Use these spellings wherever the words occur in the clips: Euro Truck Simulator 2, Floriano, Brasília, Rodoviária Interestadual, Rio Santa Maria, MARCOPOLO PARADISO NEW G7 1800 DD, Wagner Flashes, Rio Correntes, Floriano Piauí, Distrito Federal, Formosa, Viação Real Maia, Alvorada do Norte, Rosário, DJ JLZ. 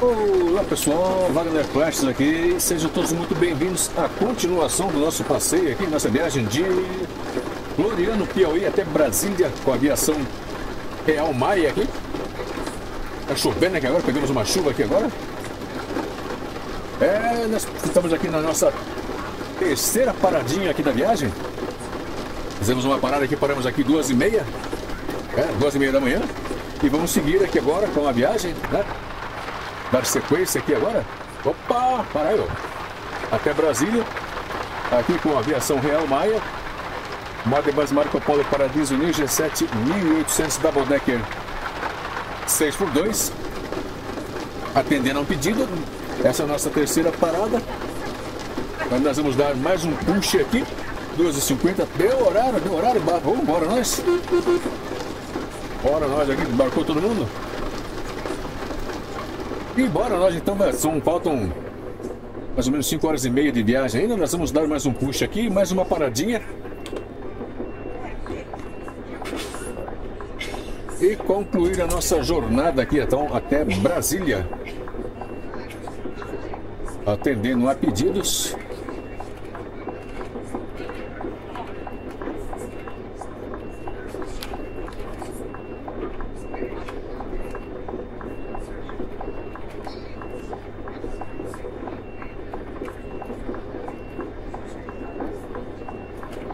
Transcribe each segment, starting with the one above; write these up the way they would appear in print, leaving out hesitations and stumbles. Olá pessoal, Wagner Flashes aqui, sejam todos muito bem-vindos à continuação do nosso passeio aqui, nossa viagem de Floriano Piauí até Brasília com a Viação Real Maia aqui. Tá chovendo aqui agora, pegamos uma chuva aqui agora. É, nós estamos aqui na nossa terceira paradinha aqui da viagem. Fizemos uma parada aqui, paramos aqui 2h30, 2h30 da manhã. E vamos seguir aqui agora com a viagem, né? Dar sequência aqui agora. Opa, para aí, ó. Até Brasília, aqui com a Viação Real Maia. Modebus Marcopolo Paradiso New G7 1800 DD 6x2. Atendendo a um pedido. Essa é a nossa terceira parada. Agora nós vamos dar mais um push aqui. 12h50, deu horário, vamos embora nós. Bora nós aqui, embarcou todo mundo. E bora nós então, faltam mais ou menos 5h30 de viagem ainda. Nós vamos dar mais um push aqui, mais uma paradinha. E concluir a nossa jornada aqui então até Brasília. Atendendo a pedidos.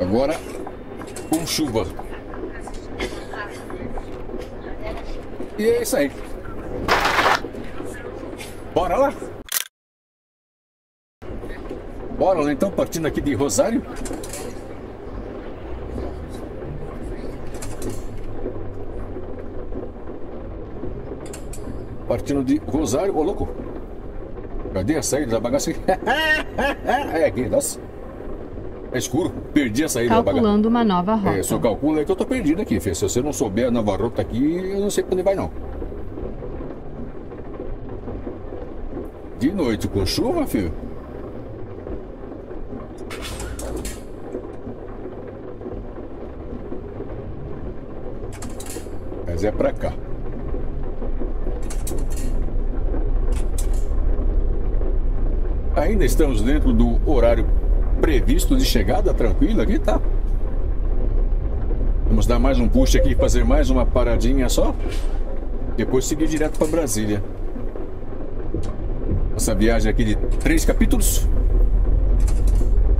Agora com chuva. E é isso aí. Bora lá? Bora lá então, partindo aqui de Rosário. Ô louco! Cadê a saída da bagaça aqui? É aqui, nossa. É escuro, perdi a saída da bagaça. Calculando uma nova rota. É, só calcula aí que eu tô perdido aqui, Fê. Se você não souber a nova rota aqui, eu não sei pra onde vai não. De noite com chuva, filho. Mas é pra cá. Ainda estamos dentro do horário previsto de chegada, tranquilo aqui, tá? Vamos dar mais um push aqui, fazer mais uma paradinha só. Depois seguir direto para Brasília. Essa viagem aqui de 3 capítulos.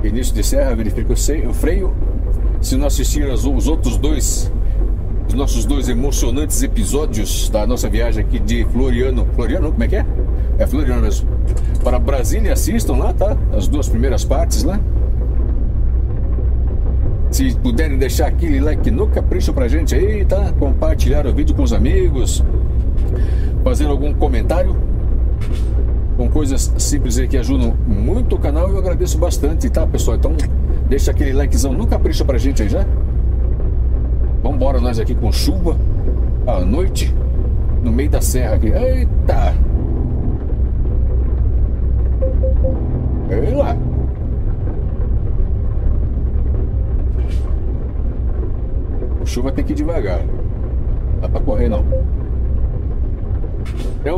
Início de serra, verifica o freio. Se não assistir os outros dois... Os nossos dois emocionantes episódios da nossa viagem aqui de Floriano. Floriano, como é que é? É Floriano mesmo. Para Brasília, assistam lá, tá? As duas primeiras partes, né? Se puderem deixar aquele like no capricho pra gente aí, tá? Compartilhar o vídeo com os amigos. Fazer algum comentário. Com coisas simples aí que ajudam muito o canal. Eu agradeço bastante, tá, pessoal? Então, deixa aquele likezão no capricho pra gente aí, já. Vambora nós aqui com chuva, à noite, no meio da serra aqui. Eita! Ei lá! A chuva tem que ir devagar. Não dá pra correr não. É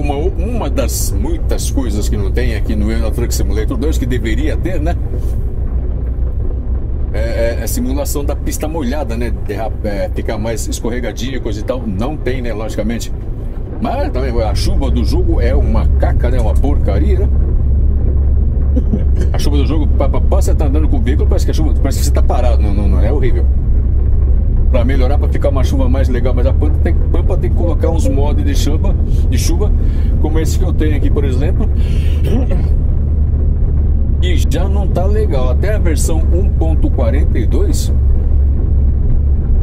uma das muitas coisas que não tem aqui no Euro Truck Simulator 2, que deveria ter, né? É simulação da pista molhada, né? Ficar mais escorregadia, coisa e tal. Não tem, né? Logicamente. Mas também a chuva do jogo é uma caca, né? Uma porcaria, né? A chuva do jogo, você tá andando com o veículo, parece que a chuva, parece que você tá parado. Não, é horrível. Pra melhorar, pra ficar uma chuva mais legal, mas a pampa tem que colocar uns mods de chuva, como esse que eu tenho aqui, por exemplo. E já não tá legal, até a versão 1.42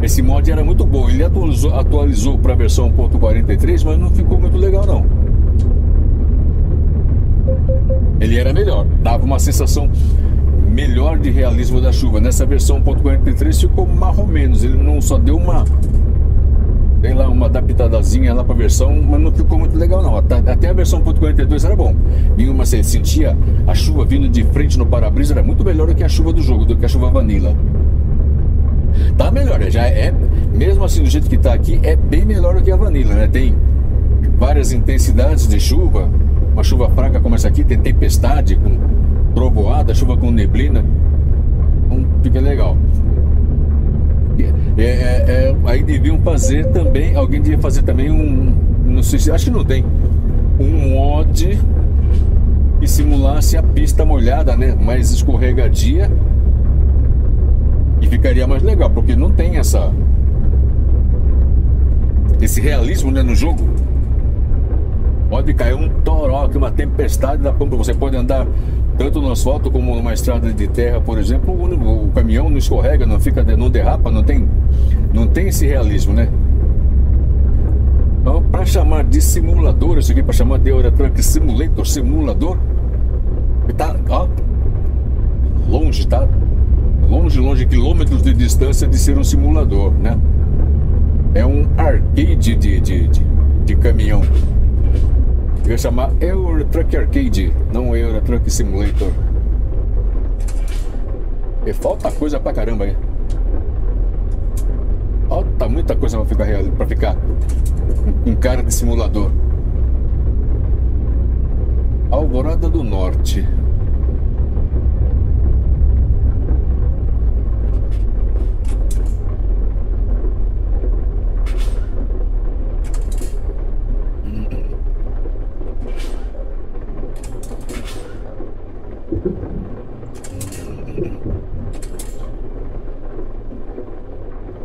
esse mod era muito bom, ele atualizou para a versão 1.43, mas não ficou muito legal não. Ele era melhor, dava uma sensação melhor de realismo da chuva. Nessa versão 1.43 ficou mais ou menos, ele não só deu uma, tem lá uma adaptadazinha lá pra versão, mas não ficou muito legal não. Até a versão 1.42 era bom. Você sentia a chuva vindo de frente no para-brisa, era muito melhor do que a chuva do jogo, do que a chuva vanilla. Tá melhor, já é. Mesmo assim, do jeito que tá aqui, é bem melhor do que a vanilla, né? Tem várias intensidades de chuva, uma chuva fraca como essa aqui, tem tempestade, com trovoada, chuva com neblina, então fica legal. Aí deviam fazer também, alguém devia fazer também um, não sei se, acho que não tem, um mod que simulasse a pista molhada, né, mais escorregadia, e ficaria mais legal, porque não tem essa, esse realismo, né, no jogo. Pode cair um toró, uma tempestade da pampa, você pode andar tanto no asfalto como numa estrada de terra, por exemplo, o caminhão não escorrega, não fica, não derrapa, não tem esse realismo, né? Então, para chamar de simulador, isso aqui para chamar de Euro Truck Simulator, simulador, tá, ó, longe, tá? Longe, quilômetros de distância de ser um simulador, né? É um arcade de caminhão. Eu ia chamar Euro Truck Arcade, não Euro Truck Simulator. E falta coisa pra caramba aí. Falta muita coisa pra ficar real, pra ficar um cara de simulador. Alvorada do Norte.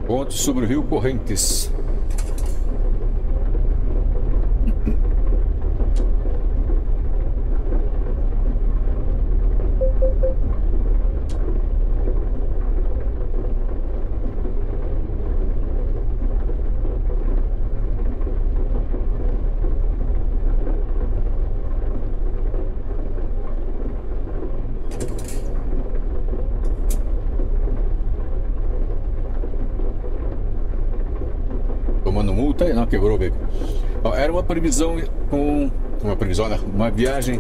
Pontos sobre o Rio Correntes. Não, quebrou o veículo. Era uma previsão com uma previsão, uma viagem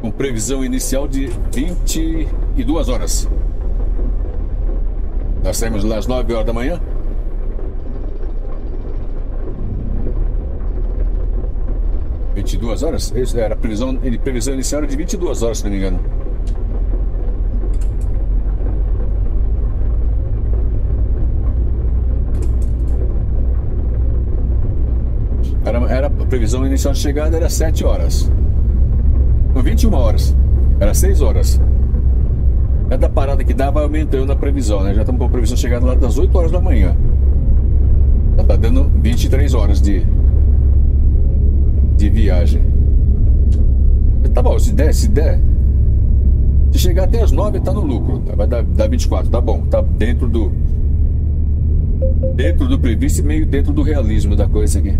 com previsão inicial de 22 horas. Nós saímos lá às 9 horas da manhã. Isso era a previsão inicial de 22 horas, se não me engano. Era a previsão inicial de chegada, era 7 horas. Não, 21 horas. Era 6 horas. Cada parada que dava aumentando a previsão, né? Já estamos com a previsão de chegada lá das 8 horas da manhã. Já está dando 23 horas de viagem. Tá bom, se der. Se chegar até as 9, tá no lucro. Vai dar 24, tá bom. Tá dentro do previsto e meio dentro do realismo da coisa aqui.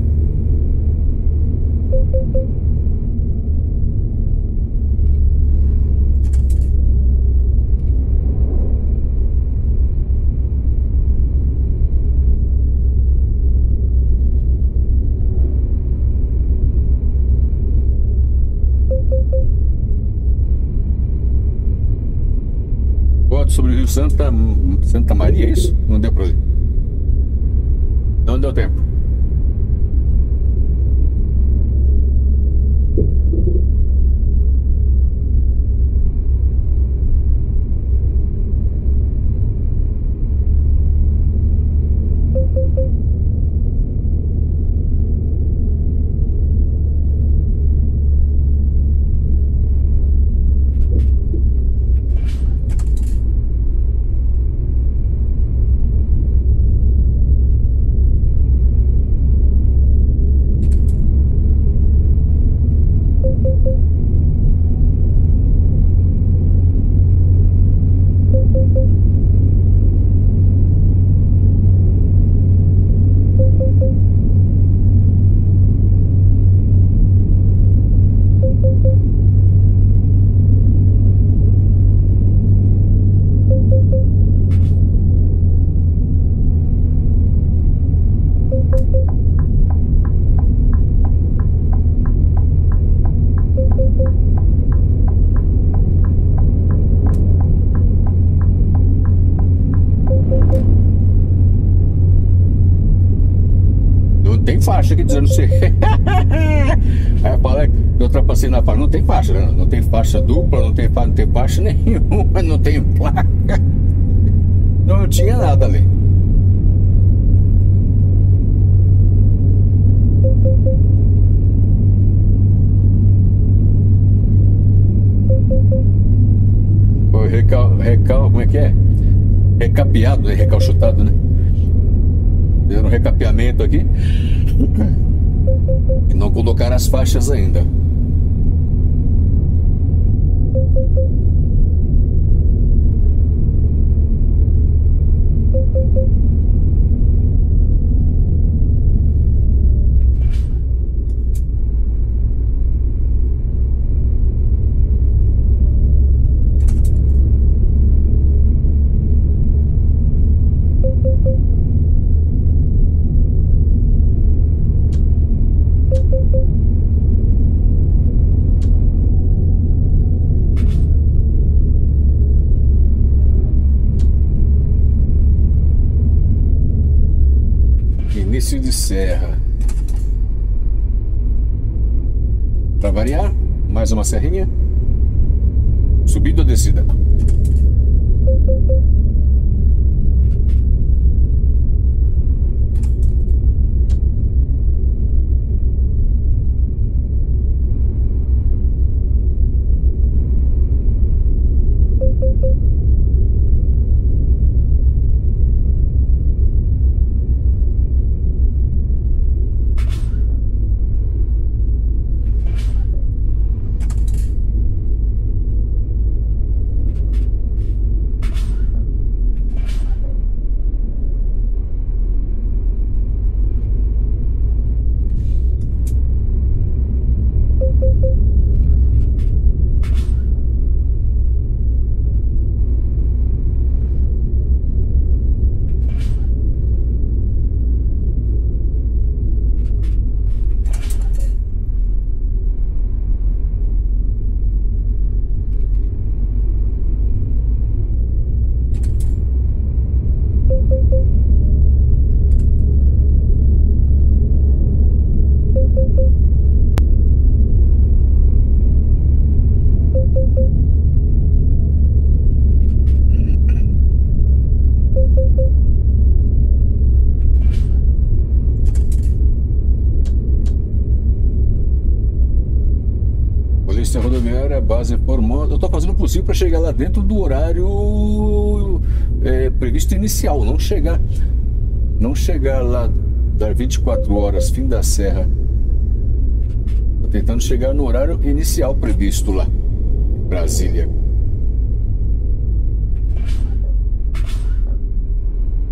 Sobre o Rio Santa Maria, é isso? Não deu pra ler. Não deu tempo. tem faixa aqui dizendo você. Aí eu falei, eu ultrapassei na faixa. Não tem faixa, né? Não tem faixa dupla, não tem faixa nenhuma, não tem placa. Não tinha nada ali. Foi como é que é? Recapeado, né? Recalchutado, né? Deu um recapeamento aqui. E não colocaram as faixas ainda. Início de serra. Para variar, mais uma serrinha. Subida ou descida? Rodoviária, base Formosa. Eu estou fazendo o possível para chegar lá dentro do horário previsto inicial, não chegar lá das 24 horas, fim da serra. Estou tentando chegar no horário inicial previsto lá, Brasília.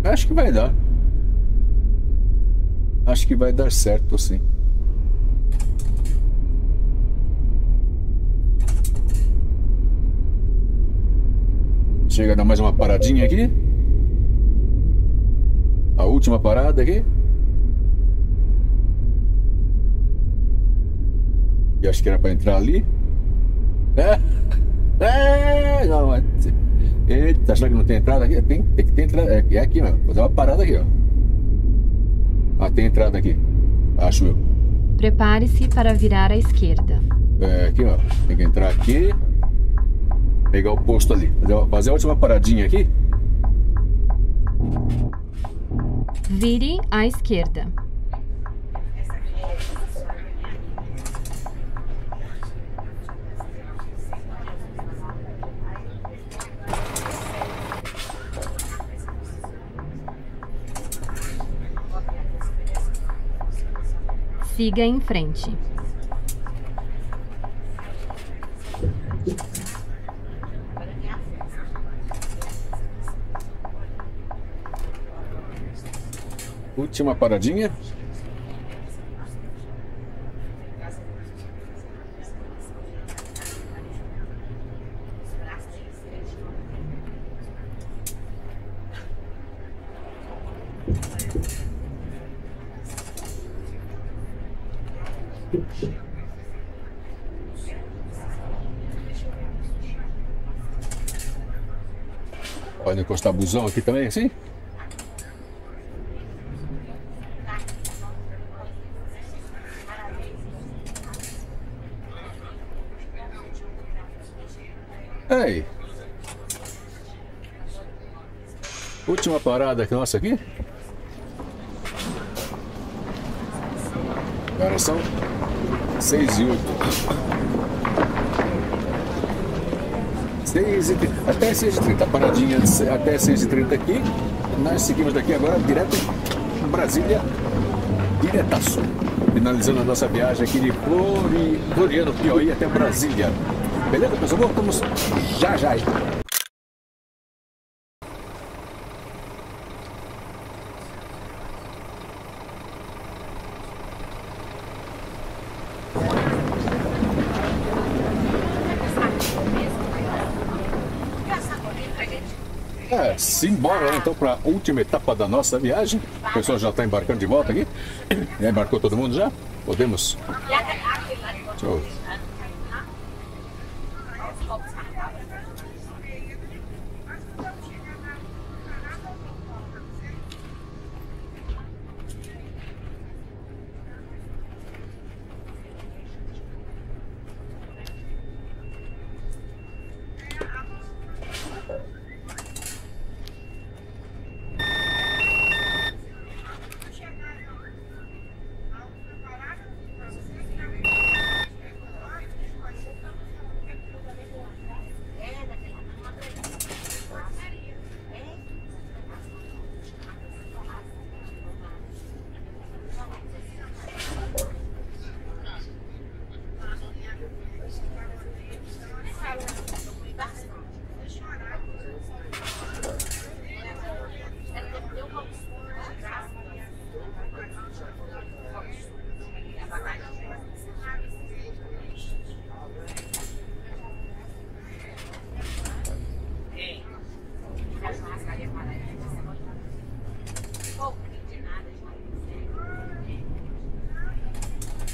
Acho que vai dar. Acho que vai dar certo, sim. Chega a dar mais uma paradinha aqui. A última parada aqui. E acho que era para entrar ali. Não, eita, será que não tem entrada aqui? Tem que ter entrada. É aqui mesmo. Vou dar uma parada aqui, ó. Ah, tem entrada aqui. Acho eu. Prepare-se para virar à esquerda. É aqui, ó. Tem que entrar aqui. Pegar o posto ali, fazer a última paradinha aqui. Vire à esquerda. Siga em frente. Última paradinha. Pode encostar busão aqui também, assim? aí. Última parada nossa aqui. Agora são 6h08. 6h30. Até 6h30, paradinha até 6h30 aqui. Nós seguimos daqui agora direto em Brasília, diretaço. Finalizando a nossa viagem aqui de Floriano Piauí até Brasília. Beleza, pessoal? Voltamos já já. Simbora então para a última etapa da nossa viagem. O pessoal já está embarcando de volta aqui. Já embarcou todo mundo já? Podemos. Deixa eu...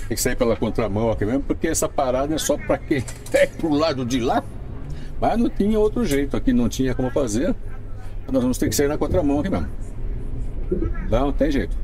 Tem que sair pela contramão aqui mesmo, porque essa parada é só para quem é pro lado de lá. Mas não tinha outro jeito, aqui não tinha como fazer. Nós vamos ter que sair na contramão aqui mesmo. Não tem jeito.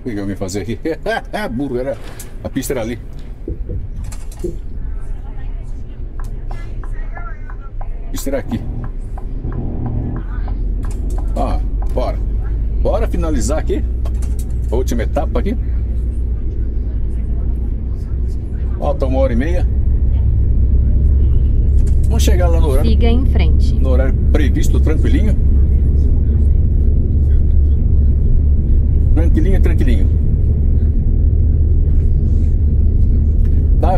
O que eu vim fazer aqui? Burro, era a pista era ali. A pista era aqui. Ó, bora. Bora finalizar aqui. A última etapa aqui. Falta 1h30. Vamos chegar lá no horário. Siga em frente. No horário previsto, tranquilinho. Tranquilinho, tranquilinho.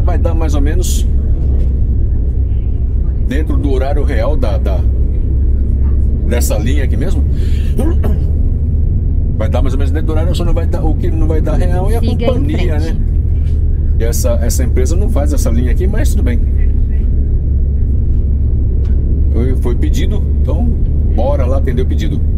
Vai dar mais ou menos dentro do horário real dessa linha aqui mesmo. Vai dar mais ou menos dentro do horário, só não vai dar, o que não vai dar real é a companhia, né? E essa empresa não faz essa linha aqui, mas tudo bem. Foi pedido, então bora lá atender o pedido.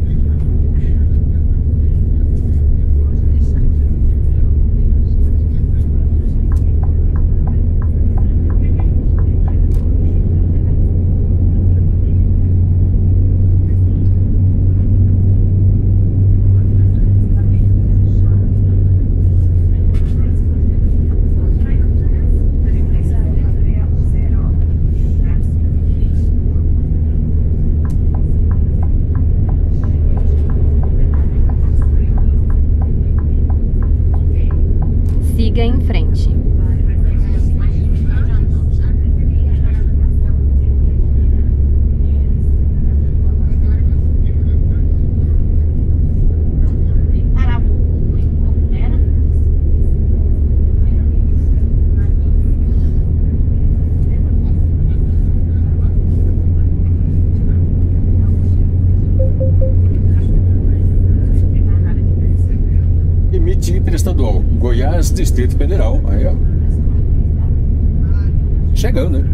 Interestadual, Goiás, Distrito Federal. Aí, ó. Chegando, né?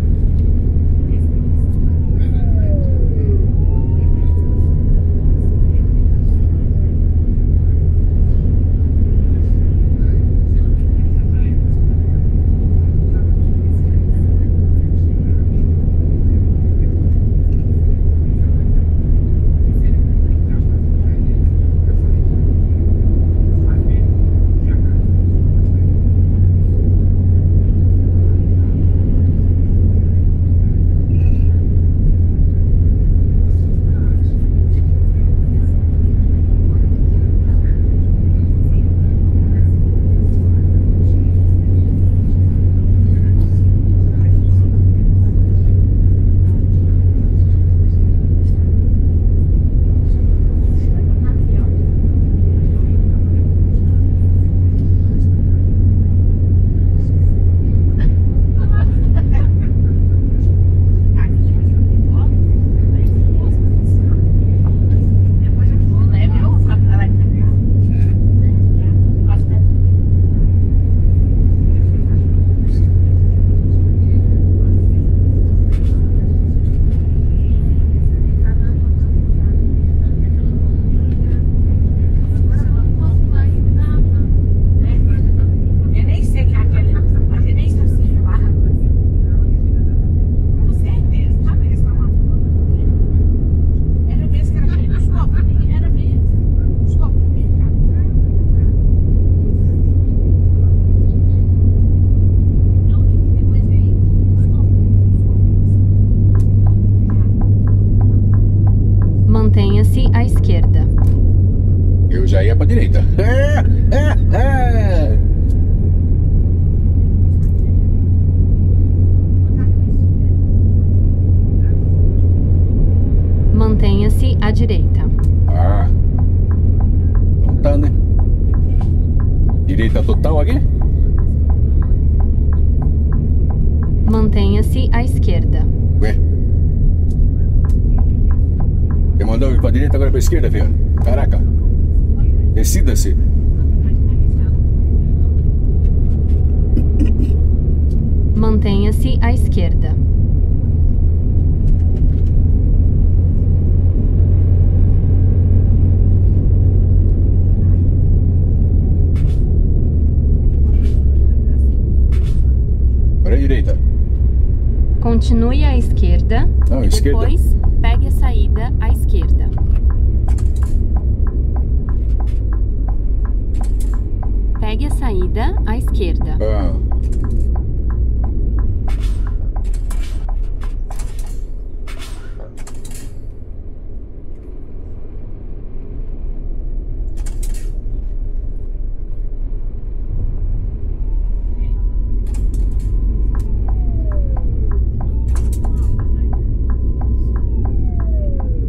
direita. Ah, não tá, né? Direita total aqui? Mantenha-se à esquerda. Ué? Você mandou ir pra direita, agora pra esquerda, filho? Caraca. Decida-se. Mantenha-se à esquerda. Para a direita. Continue à esquerda. Não, e esquerda. Depois pegue a saída à esquerda. Pegue a saída à esquerda. Ah.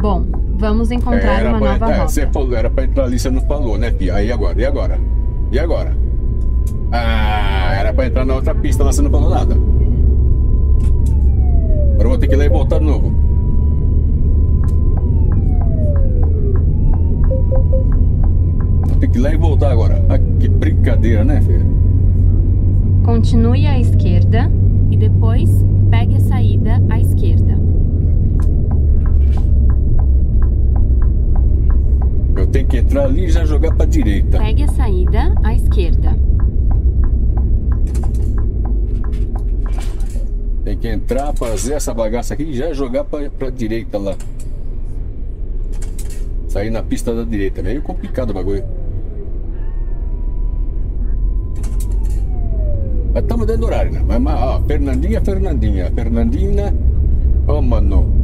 Bom, vamos encontrar uma nova rota. Você falou, era pra entrar ali, você não falou, né, Pia? Aí agora, e agora? E agora? Ah, era pra entrar na outra pista, mas você não falou nada. Agora eu vou ter que ir lá e voltar de novo. Vou ter que ir lá e voltar agora. Ah, que brincadeira, né, filho? Continue à esquerda e depois pegue a saída à esquerda. Eu tenho que entrar ali e já jogar para a direita. Pegue a saída à esquerda. Tem que entrar, fazer essa bagaça aqui e já jogar para a direita lá. Sair na pista da direita. Meio complicado o bagulho. Mas estamos dentro do horário, né? Mas, ó, Fernandina. Ó, mano.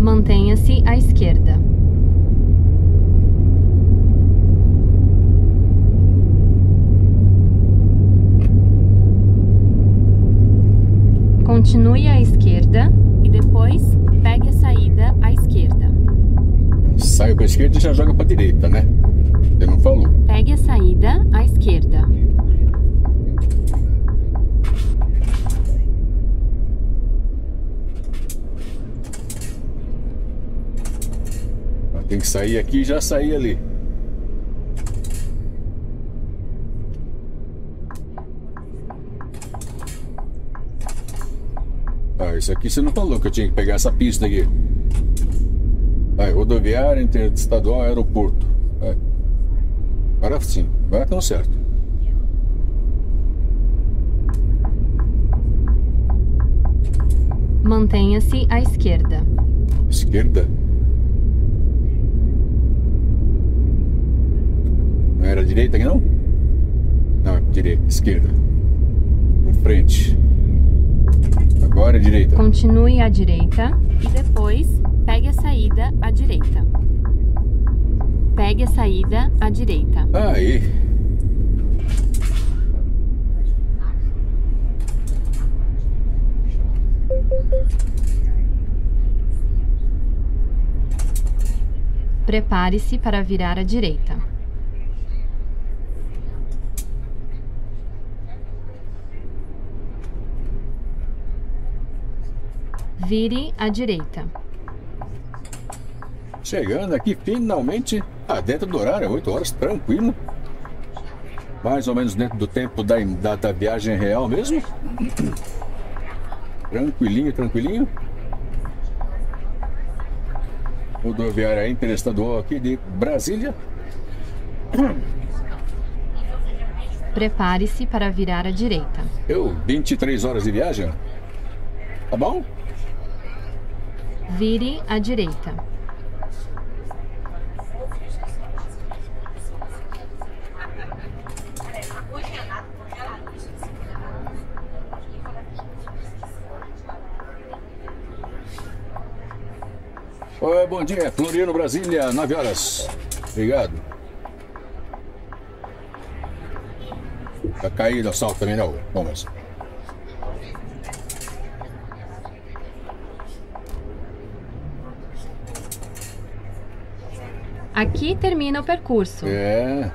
Mantenha-se à esquerda. Continue à esquerda e depois pegue a saída à esquerda. Saio para a esquerda e já joga para a direita, né? Você não falou. Pegue a saída à esquerda. Tem que sair aqui e já sair ali. Ah, isso aqui você não falou que eu tinha que pegar essa pista aqui. Ah, Rodoviária Interestadual, aeroporto. Ah, agora sim, agora tão certo. Mantenha-se à esquerda. Esquerda? Não era direita aqui não? Não, é direita, esquerda. Por frente. Agora é direita. Continue à direita e depois pegue a saída à direita. Pegue a saída à direita. Aí. Prepare-se para virar à direita. Vire à direita. Chegando aqui finalmente. Ah, dentro do horário, 8 horas, tranquilo. Mais ou menos dentro do tempo da viagem real mesmo. Tranquilinho, tranquilinho. Rodoviária Interestadual aqui de Brasília. Prepare-se para virar à direita. 23 horas de viagem? Tá bom? Vire à direita. Oi, bom dia, Floriano, Brasília, 9 horas. Obrigado. Tá caído o assalto também, não? Vamos. Aqui termina o percurso. É.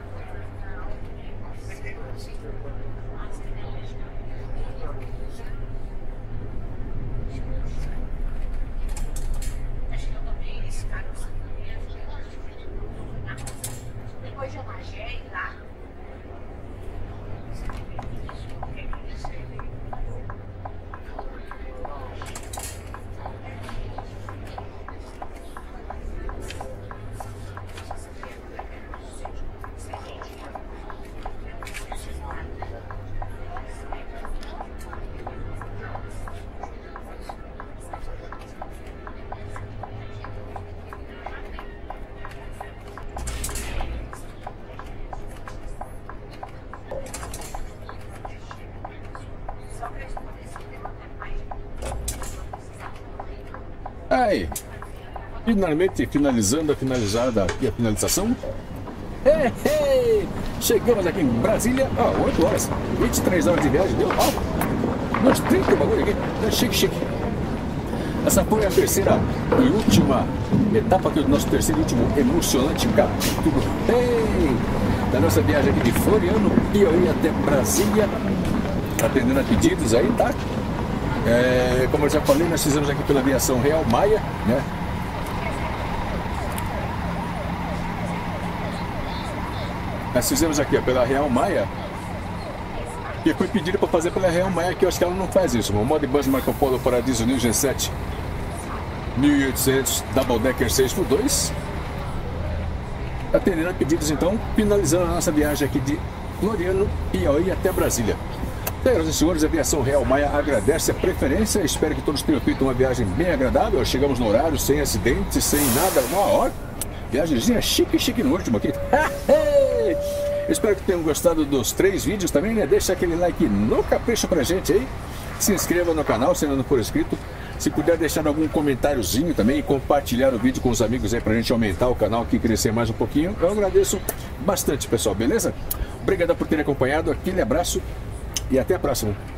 Aí, finalmente finalizando a finalizada aqui, a finalização. Chegamos aqui em Brasília, 8 horas, 23 horas de viagem, deu. Nós temos o bagulho aqui, tá chique, chique. Essa foi a terceira e última etapa aqui do nosso terceiro e último emocionante capítulo da nossa viagem aqui de Floriano, Piauí até Brasília, atendendo a pedidos aí, tá? É, como eu já falei, nós fizemos aqui pela Viação Real Maia, né? Nós fizemos aqui, ó, pela Real Maia. E eu fui pedido para fazer pela Real Maia, que eu acho que ela não faz isso. O Modbus Marcopolo Paradiso New G7 1800 DD 6x2. Atendendo a pedidos, então, finalizando a nossa viagem aqui de Floriano, Piauí até Brasília. Senhoras e senhores, a Viação Real Maia agradece a preferência. Espero que todos tenham feito uma viagem bem agradável. Chegamos no horário, sem acidentes, sem nada. Viagemzinha chique, chique no último aqui. Espero que tenham gostado dos 3 vídeos também, né? Deixa aquele like no capricho pra gente aí. Se inscreva no canal se ainda não for inscrito. Se puder deixar algum comentáriozinho também e compartilhar o vídeo com os amigos aí pra gente aumentar o canal aqui e crescer mais um pouquinho. Eu agradeço bastante, pessoal, beleza? Obrigado por terem acompanhado. Aquele abraço. E até a próxima.